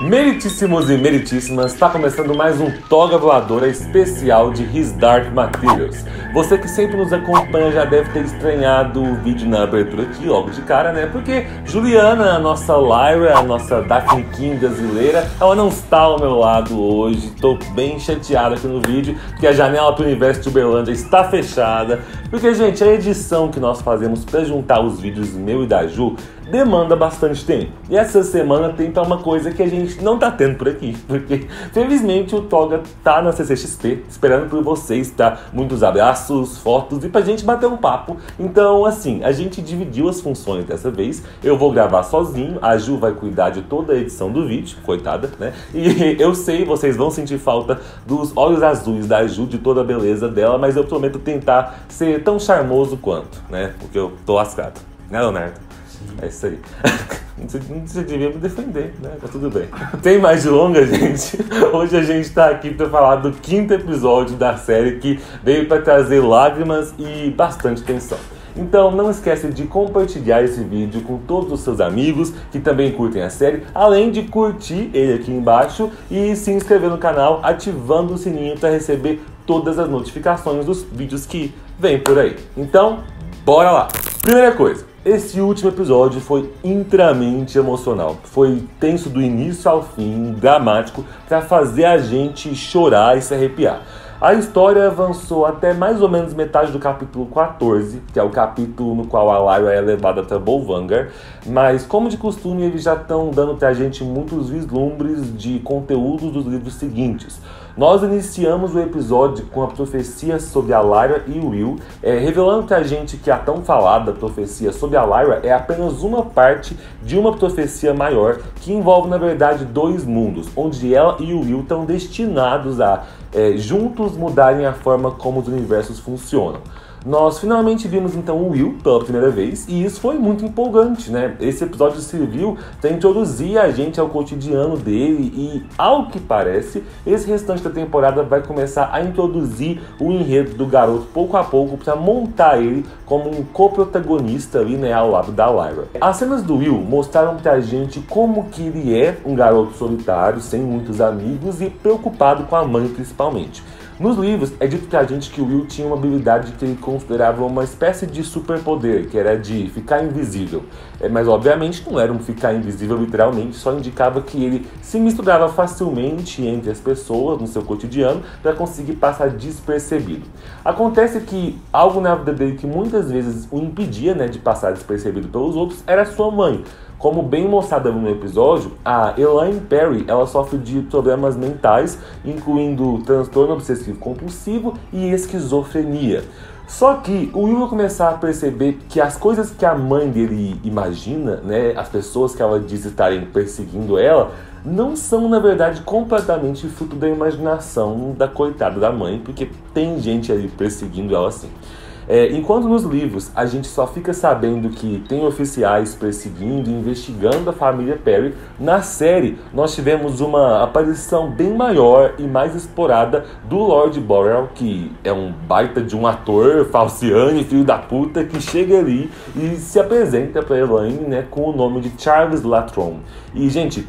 Meritíssimos e meritíssimas, está começando mais um Toga Voadora especial de His Dark Materials. Você que sempre nos acompanha já deve ter estranhado o vídeo na abertura aqui logo de cara, né? Porque Juliana, a nossa Lyra, a nossa Dafne Keen brasileira, ela não está ao meu lado hoje. Tô bem chateado aqui no vídeo, porque a janela para o universo de Uberlândia está fechada. Porque, gente, a edição que nós fazemos para juntar os vídeos meu e da Ju demanda bastante tempo. E essa semana tenta uma coisa que a gente não tá tendo por aqui, porque felizmente o Toga tá na CCXP, esperando por vocês, tá? Muitos abraços, fotos e pra gente bater um papo. Então, assim, a gente dividiu as funções dessa vez. Eu vou gravar sozinho, a Ju vai cuidar de toda a edição do vídeo, coitada, né? E eu sei, vocês vão sentir falta dos olhos azuis da Ju, de toda a beleza dela, mas eu prometo tentar ser tão charmoso quanto, né? Porque eu tô lascado, né, Leonardo? É isso aí. Você devia me defender, né? Tá tudo bem. Sem mais delongas, gente, hoje a gente tá aqui pra falar do quinto episódio da série que veio pra trazer lágrimas e bastante tensão. Então não esquece de compartilhar esse vídeo com todos os seus amigos que também curtem a série, além de curtir ele aqui embaixo e se inscrever no canal ativando o sininho pra receber todas as notificações dos vídeos que vêm por aí. Então, bora lá! Primeira coisa. Esse último episódio foi intramente emocional, foi tenso do início ao fim, dramático, para fazer a gente chorar e se arrepiar. A história avançou até mais ou menos metade do capítulo 14, que é o capítulo no qual a Lyra é levada até Bolvangar, mas como de costume eles já estão dando pra gente muitos vislumbres de conteúdos dos livros seguintes. Nós iniciamos o episódio com a profecia sobre a Lyra e o Will, revelando pra gente que a tão falada profecia sobre a Lyra é apenas uma parte de uma profecia maior que envolve, na verdade, dois mundos, onde ela e o Will estão destinados a juntos mudarem a forma como os universos funcionam. Nós finalmente vimos então o Will pela primeira vez e isso foi muito empolgante, né? Esse episódio serviu para introduzir a gente ao cotidiano dele e, ao que parece, esse restante da temporada vai começar a introduzir o enredo do garoto pouco a pouco para montar ele como um co-protagonista ali, né, ao lado da Lyra. As cenas do Will mostraram pra gente como que ele é um garoto solitário, sem muitos amigos e preocupado com a mãe principalmente. Nos livros, é dito pra gente que o Will tinha uma habilidade que ele considerava uma espécie de superpoder, que era de ficar invisível. Mas, obviamente, não era um ficar invisível literalmente, só indicava que ele se misturava facilmente entre as pessoas no seu cotidiano para conseguir passar despercebido. Acontece que algo na vida dele que muitas vezes o impedia, né, de passar despercebido pelos outros era sua mãe. Como bem mostrado no episódio, a Elaine Perry ela sofre de problemas mentais, incluindo transtorno obsessivo compulsivo e esquizofrenia. Só que o Will vai começar a perceber que as coisas que a mãe dele imagina, né, as pessoas que ela diz estarem perseguindo ela, não são, na verdade, completamente fruto da imaginação da coitada da mãe, porque tem gente ali perseguindo ela assim. Enquanto nos livros a gente só fica sabendo que tem oficiais perseguindo e investigando a família Perry, na série nós tivemos uma aparição bem maior e mais explorada do Lord Boreal, que é um baita de um ator, falciane, filho da puta, que chega ali e se apresenta pra Elaine, né, com o nome de Charles Latrom. E, gente,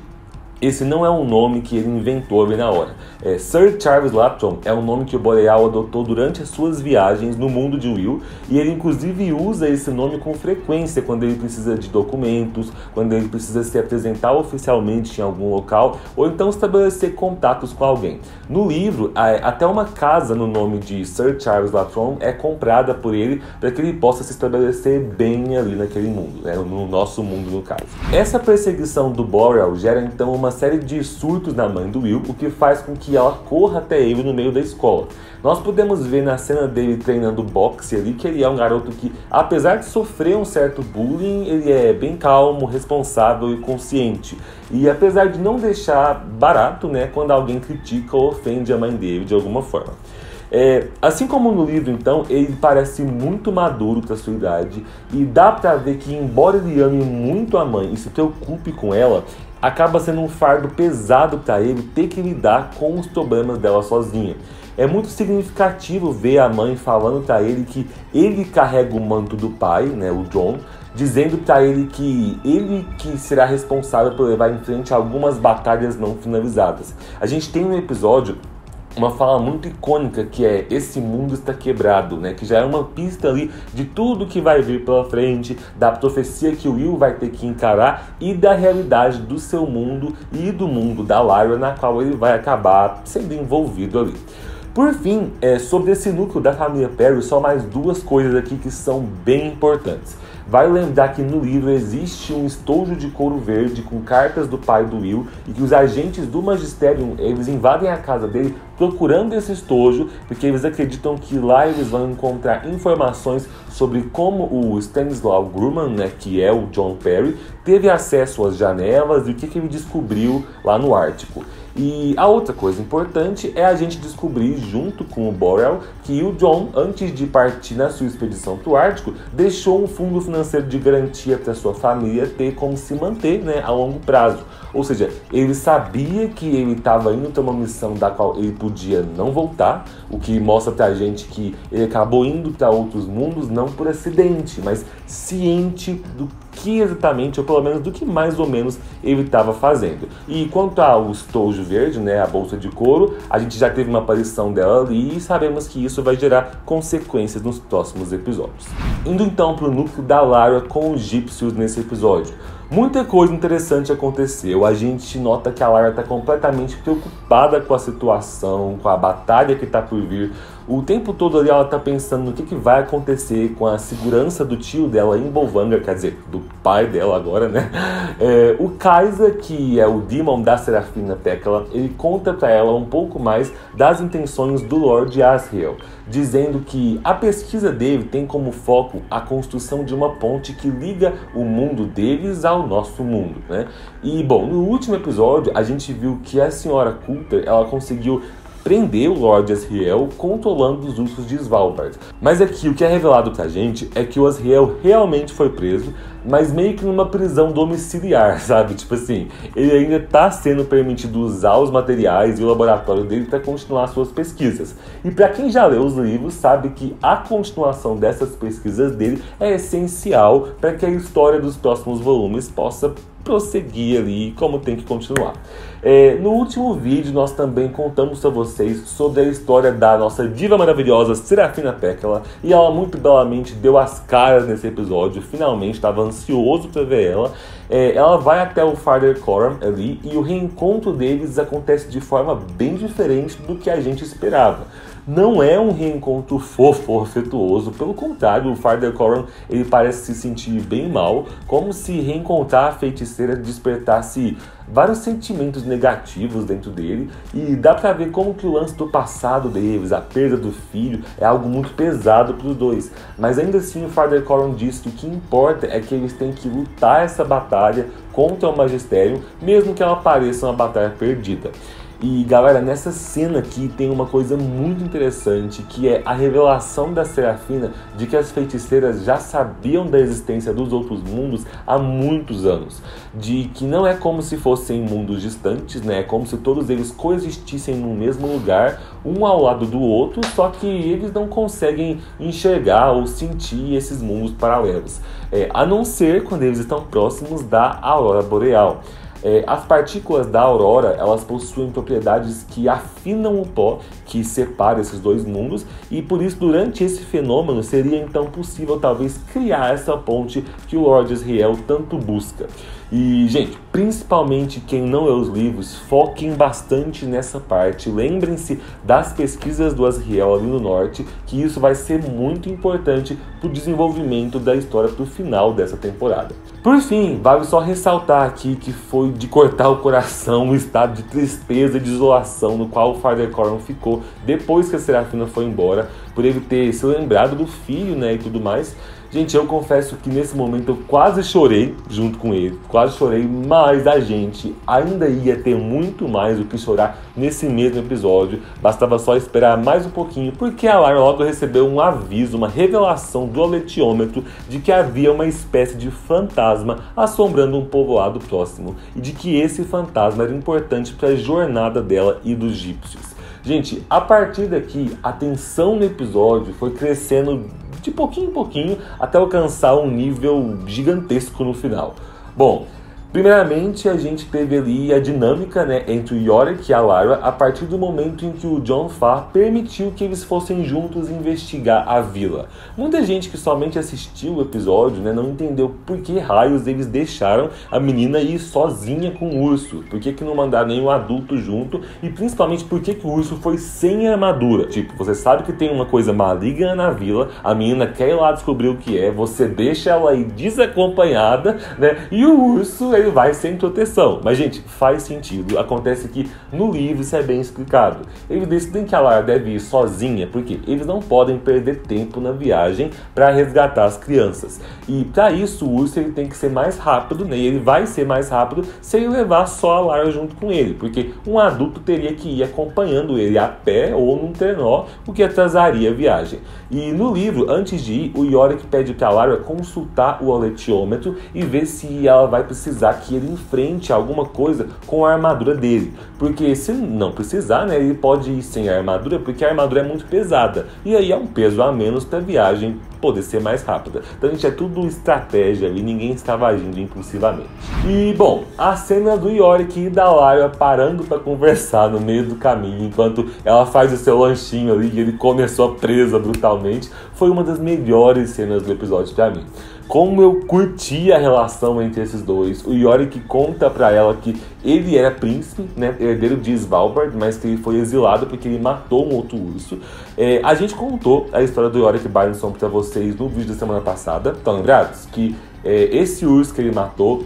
esse não é um nome que ele inventou bem na hora. Sir Charles Latrom é um nome que o Boreal adotou durante as suas viagens no mundo de Will, e ele inclusive usa esse nome com frequência quando ele precisa de documentos, quando ele precisa se apresentar oficialmente em algum local, ou então estabelecer contatos com alguém. No livro, até uma casa no nome de Sir Charles Latrom é comprada por ele para que ele possa se estabelecer bem ali naquele mundo, né? No nosso mundo, no caso. Essa perseguição do Boreal gera então uma série de surtos na mãe do Will, o que faz com que ela corra até ele no meio da escola. Nós podemos ver na cena dele treinando boxe ali que ele é um garoto que, apesar de sofrer um certo bullying, ele é bem calmo, responsável e consciente. E apesar de não deixar barato, né, quando alguém critica ou ofende a mãe dele de alguma forma. Assim como no livro, então, ele parece muito maduro para sua idade e dá pra ver que, embora ele ame muito a mãe e se preocupe com ela, acaba sendo um fardo pesado para ele ter que lidar com os problemas dela sozinha. É muito significativo ver a mãe falando para ele que ele carrega o manto do pai, né, o John, dizendo para ele que será responsável por levar em frente algumas batalhas não finalizadas. A gente tem um episódio, uma fala muito icônica, que é "esse mundo está quebrado", né? Que já é uma pista ali de tudo que vai vir pela frente, da profecia que o Will vai ter que encarar e da realidade do seu mundo e do mundo da Lyra, na qual ele vai acabar sendo envolvido ali. Por fim, sobre esse núcleo da família Perry, só mais duas coisas aqui que são bem importantes. Vale lembrar que no livro existe um estojo de couro verde com cartas do pai do Will e que os agentes do Magisterium, eles invadem a casa dele procurando esse estojo porque eles acreditam que lá eles vão encontrar informações sobre como o Stanislaw Grumman, né, que é o John Perry, teve acesso às janelas e o que ele descobriu lá no Ártico. E a outra coisa importante é a gente descobrir, junto com o Boreal, que o John, antes de partir na sua expedição para o Ártico, deixou um fundo financeiro de garantia para sua família ter como se manter, né, a longo prazo. Ou seja, ele sabia que ele estava indo para uma missão da qual ele podia não voltar, o que mostra para a gente que ele acabou indo para outros mundos, não por acidente, mas ciente do que exatamente, ou pelo menos do que mais ou menos ele estava fazendo. E quanto ao estojo verde, né, a bolsa de couro, a gente já teve uma aparição dela ali e sabemos que isso vai gerar consequências nos próximos episódios. Indo então para o núcleo da Lyra com os egípcios nesse episódio. Muita coisa interessante aconteceu. A gente nota que a Lyra está completamente preocupada com a situação, com a batalha que está por vir. O tempo todo ali ela está pensando no que vai acontecer com a segurança do tio dela em Bolvangar, quer dizer, do pai dela agora, né? O Kaisa, que é o Dæmon da Serafina Pekkala, ele conta para ela um pouco mais das intenções do Lord Asriel, dizendo que a pesquisa dele tem como foco a construção de uma ponte que liga o mundo deles ao nosso mundo, né? E, bom, no último episódio a gente viu que a senhora Coulter, ela conseguiu prender o Lord Asriel controlando os ursos de Svalbard. Mas aqui o que é revelado pra gente é que o Asriel realmente foi preso, mas meio que numa prisão domiciliar, sabe? Tipo assim, ele ainda tá sendo permitido usar os materiais e o laboratório dele para continuar suas pesquisas. E para quem já leu os livros sabe que a continuação dessas pesquisas dele é essencial para que a história dos próximos volumes possa prosseguir ali como tem que continuar. No último vídeo nós também contamos para vocês sobre a história da nossa diva maravilhosa Serafina Pekkala, e ela muito belamente deu as caras nesse episódio. Finalmente, estava ansioso para ver ela. Ela vai até o Father Coram ali e o reencontro deles acontece de forma bem diferente do que a gente esperava. Não é um reencontro fofo, afetuoso, pelo contrário, o Father Coram, ele parece se sentir bem mal, como se reencontrar a feiticeira despertasse vários sentimentos negativos dentro dele, e dá pra ver como que o lance do passado deles, a perda do filho, é algo muito pesado pros dois. Mas ainda assim o Father Coram diz que o que importa é que eles têm que lutar essa batalha contra o Magisterium, mesmo que ela pareça uma batalha perdida. E galera, nessa cena aqui tem uma coisa muito interessante, que é a revelação da Serafina de que as feiticeiras já sabiam da existência dos outros mundos há muitos anos, de que não é como se fossem mundos distantes, né? É como se todos eles coexistissem no mesmo lugar, um ao lado do outro, só que eles não conseguem enxergar ou sentir esses mundos paralelos, a não ser quando eles estão próximos da Aurora Boreal. As partículas da aurora, elas possuem propriedades que afinam o pó que separa esses dois mundos, e por isso durante esse fenômeno seria então possível talvez criar essa ponte que o Lord Asriel tanto busca. E gente, principalmente quem não lê os livros, foquem bastante nessa parte, lembrem-se das pesquisas do Asriel ali no norte, que isso vai ser muito importante para o desenvolvimento da história para o final dessa temporada. Por fim, vale só ressaltar aqui que foi de cortar o coração o estado de tristeza e desolação no qual o Father Coram ficou depois que a Serafina foi embora, por ele ter se lembrado do filho, né, e tudo mais. Gente, eu confesso que nesse momento eu quase chorei junto com ele, mas a gente ainda ia ter muito mais do que chorar nesse mesmo episódio, bastava só esperar mais um pouquinho, porque a Lyra logo recebeu um aviso, uma revelação do aletiômetro de que havia uma espécie de fantasma assombrando um povoado próximo, e de que esse fantasma era importante para a jornada dela e dos egípcios. Gente, a partir daqui, a tensão no episódio foi crescendo de pouquinho em pouquinho até alcançar um nível gigantesco no final. Bom, primeiramente, a gente teve ali a dinâmica, né, entre o Iorek e a Lyra a partir do momento em que o John Farr permitiu que eles fossem juntos investigar a vila. Muita gente que somente assistiu o episódio, né, não entendeu por que raios eles deixaram a menina ir sozinha com o urso, por que não mandaram nenhum adulto junto e principalmente por que o urso foi sem armadura. Tipo, você sabe que tem uma coisa maligna na vila, a menina quer ir lá descobrir o que é, você deixa ela aí desacompanhada, né, e o urso ele vai sem proteção. Mas, gente, faz sentido. Acontece que no livro isso é bem explicado. Eles decidem que a Lyra deve ir sozinha, porque eles não podem perder tempo na viagem para resgatar as crianças. E para isso o urso ele tem que ser mais rápido, né? E ele vai ser mais rápido se ele levar só a Lyra junto com ele, porque um adulto teria que ir acompanhando ele a pé ou num trenó, o que atrasaria a viagem. E no livro, antes de ir, o Iorek pede para a Lyra consultar o aletiômetro e ver se ela vai precisar que ele enfrente alguma coisa com a armadura dele, porque se não precisar, né, ele pode ir sem a armadura, porque a armadura é muito pesada e aí é um peso a menos para a viagem poder ser mais rápida. Então, gente, é tudo estratégia e ninguém estava agindo impulsivamente. E, bom, a cena do Iorek e da Lyra parando para conversar no meio do caminho enquanto ela faz o seu lanchinho ali e ele come a sua presa brutalmente foi uma das melhores cenas do episódio para mim. Como eu curti a relação entre esses dois. O Iorek conta pra ela que ele era príncipe, né, herdeiro de Svalbard, mas que ele foi exilado porque ele matou um outro urso. A gente contou a história do Iorek Byrnison pra vocês no vídeo da semana passada. Estão lembrados? Que esse urso que ele matou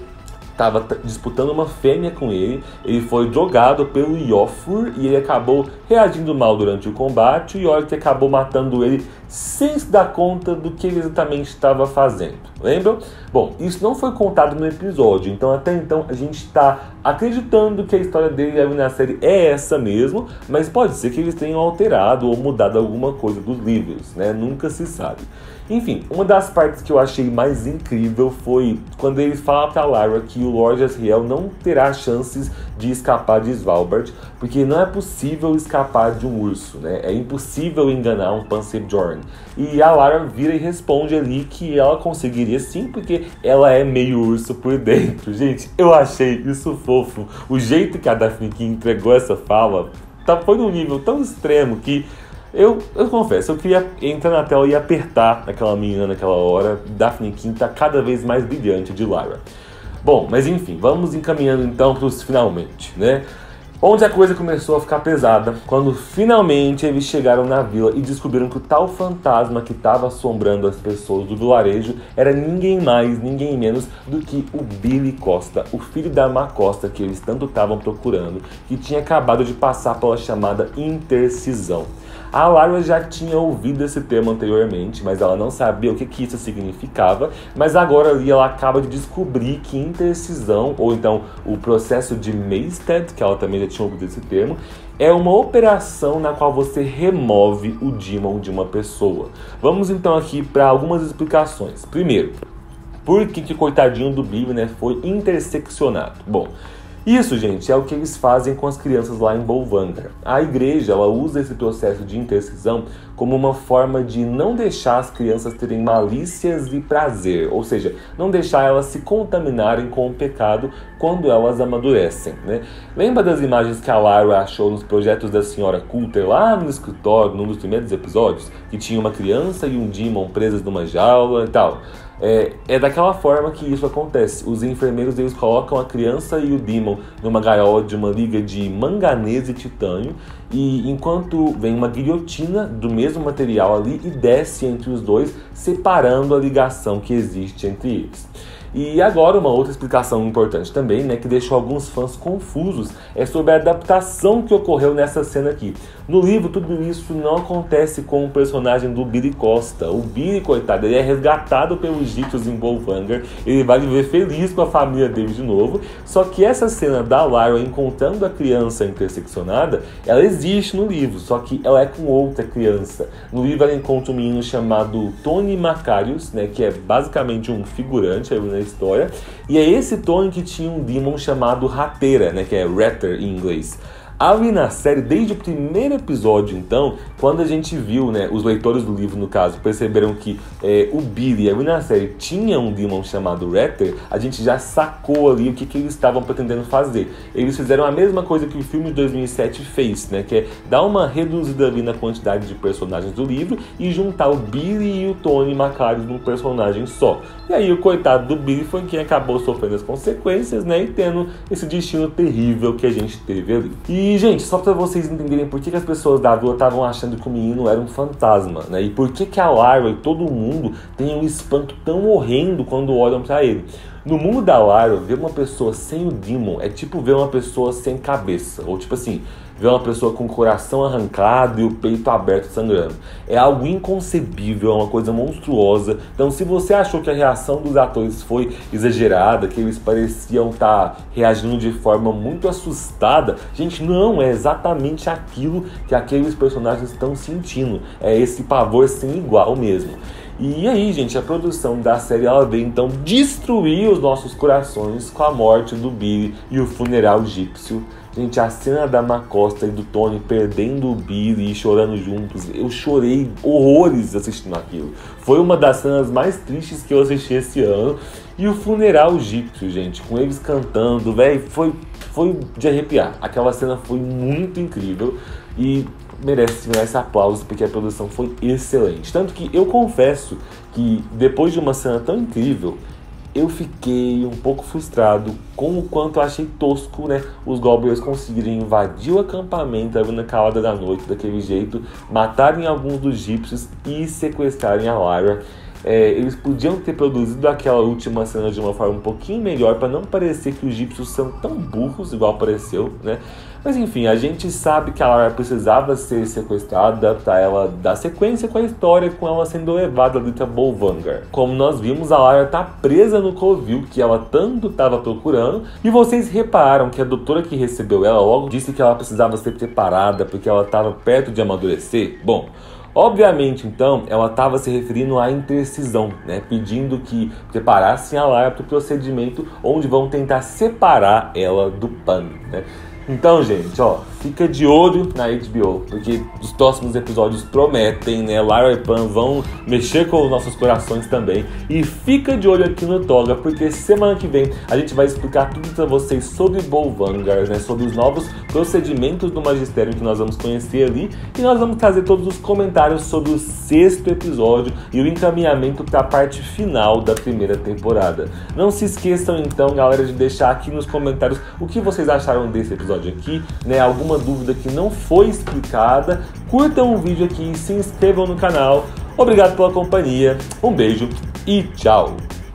estava disputando uma fêmea com ele, ele foi jogado pelo Iofur e ele acabou reagindo mal durante o combate, e o Iorek acabou matando ele sem se dar conta do que ele exatamente estava fazendo, lembram? Bom, isso não foi contado no episódio, então até então a gente está acreditando que a história dele ali na série é essa mesmo, mas pode ser que eles tenham alterado ou mudado alguma coisa dos livros, né? Nunca se sabe. Enfim, uma das partes que eu achei mais incrível foi quando ele fala pra Lyra que o Lord Asriel não terá chances de escapar de Svalbard, porque não é possível escapar de um urso, né? É impossível enganar um Panzerjorn. E a Lyra vira e responde ali que ela conseguiria sim, porque ela é meio urso por dentro. Gente, eu achei isso fofo. O jeito que a Dafne Keen entregou essa fala foi num nível tão extremo que eu confesso, eu queria entrar na tela e apertar aquela menina naquela hora. Dafne Keen tá cada vez mais brilhante de Lyra. Bom, mas enfim, vamos encaminhando então para os finalmente, né? Onde a coisa começou a ficar pesada, quando finalmente eles chegaram na vila e descobriram que o tal fantasma que estava assombrando as pessoas do vilarejo era ninguém mais, ninguém menos do que o Billy Costa, o filho da Ma Costa que eles tanto estavam procurando, que tinha acabado de passar pela chamada intercisão. A Lyra já tinha ouvido esse termo anteriormente, mas ela não sabia o que isso significava, mas agora ali ela acaba de descobrir que intercisão, ou então o processo de maestead, que ela também já tinha ouvido esse termo, é uma operação na qual você remove o Dæmon de uma pessoa. Vamos então aqui para algumas explicações. Primeiro, por que o coitadinho do Billy, né, foi interseccionado? Bom, isso, gente, é o que eles fazem com as crianças lá em Bolvangar. A igreja, ela usa esse processo de intercisão como uma forma de não deixar as crianças terem malícias e prazer, ou seja, não deixar elas se contaminarem com o pecado quando elas amadurecem, né? Lembra das imagens que a Lyra achou nos projetos da senhora Coulter lá no escritório, num dos primeiros episódios, que tinha uma criança e um Dæmon presas numa jaula e tal? É daquela forma que isso acontece. Os enfermeiros, eles colocam a criança e o Dæmon numa gaiola de uma liga de manganês e titânio, e enquanto vem uma guilhotina do mesmo material ali e desce entre os dois, separando a ligação que existe entre eles. E agora uma outra explicação importante também, né, que deixou alguns fãs confusos, é sobre a adaptação que ocorreu nessa cena aqui. No livro tudo isso não acontece com o personagem do Billy Costa. O Billy, coitado, ele é resgatado pelos egípcios em Bolvangar, ele vai viver feliz com a família dele de novo, só que essa cena da Lyra encontrando a criança interseccionada, ela existe no livro, só que ela é com outra criança. No livro ela encontra um menino chamado Tony Makarios, né, que é basicamente um figurante, né, história, e é esse Tony que tinha um Dæmon chamado Ratera, né, que é Ratter em inglês. Ali na série, desde o primeiro episódio, então, quando a gente viu, né, os leitores do livro, no caso, perceberam que o Billy, ali na série, tinha um Dæmon chamado Ratter, a gente já sacou ali o que eles estavam pretendendo fazer. Eles fizeram a mesma coisa que o filme de 2007 fez, né, que é dar uma reduzida ali na quantidade de personagens do livro e juntar o Billy e o Tony Makarios num personagem só. E aí o coitado do Billy foi quem acabou sofrendo as consequências, né, e tendo esse destino terrível que a gente teve ali. E, gente, só pra vocês entenderem por que as pessoas da vila estavam achando que o menino era um fantasma, né, e por que a Lyra e todo mundo tem um espanto tão horrendo quando olham pra ele. No mundo da Lyra, ver uma pessoa sem o Dæmon é tipo ver uma pessoa sem cabeça, ou tipo assim, ver uma pessoa com o coração arrancado e o peito aberto sangrando. É algo inconcebível, é uma coisa monstruosa. Então, se você achou que a reação dos atores foi exagerada, que eles pareciam estar reagindo de forma muito assustada, gente, não, é exatamente aquilo que aqueles personagens estão sentindo. É esse pavor sem igual mesmo. E aí, gente, a produção da série, ela veio então destruir os nossos corações com a morte do Billy e o funeral egípcio. Gente, a cena da Ma Costa e do Tony perdendo o Billy e chorando juntos, eu chorei horrores assistindo aquilo. Foi uma das cenas mais tristes que eu assisti esse ano. E o funeral egípcio, gente, com eles cantando, velho, foi de arrepiar. Aquela cena foi muito incrível e merece aplausos, porque a produção foi excelente. Tanto que eu confesso que depois de uma cena tão incrível, eu fiquei um pouco frustrado com o quanto eu achei tosco, né, os goblins conseguirem invadir o acampamento ali na calada da noite daquele jeito, matarem alguns dos egípcios e sequestrarem a Lyra. Eles podiam ter produzido aquela última cena de uma forma um pouquinho melhor, para não parecer que os egípcios são tão burros igual pareceu, né? Mas enfim, a gente sabe que a Lyra precisava ser sequestrada para ela dar sequência com a história, com ela sendo levada ali para Bolvangar. Como nós vimos, a Lyra tá presa no covil que ela tanto estava procurando, e vocês repararam que a doutora que recebeu ela logo disse que ela precisava ser preparada porque ela estava perto de amadurecer. Bom, obviamente, então, ela estava se referindo à intercisão, né? Pedindo que preparassem a Lyra para o procedimento onde vão tentar separar ela do pano, né? Então, gente, ó, fica de olho na HBO, porque os próximos episódios prometem, né? Lyra e Pan vão mexer com os nossos corações também. E fica de olho aqui no Toga, porque semana que vem a gente vai explicar tudo pra vocês sobre Bolvangar, né? Sobre os novos procedimentos do Magistério que nós vamos conhecer ali. E nós vamos trazer todos os comentários sobre o 6º episódio e o encaminhamento pra parte final da primeira temporada. Não se esqueçam, então, galera, de deixar aqui nos comentários o que vocês acharam desse episódio aqui, né? Alguma dúvida que não foi explicada, curtam o vídeo aqui e se inscrevam no canal. Obrigado pela companhia, um beijo e tchau!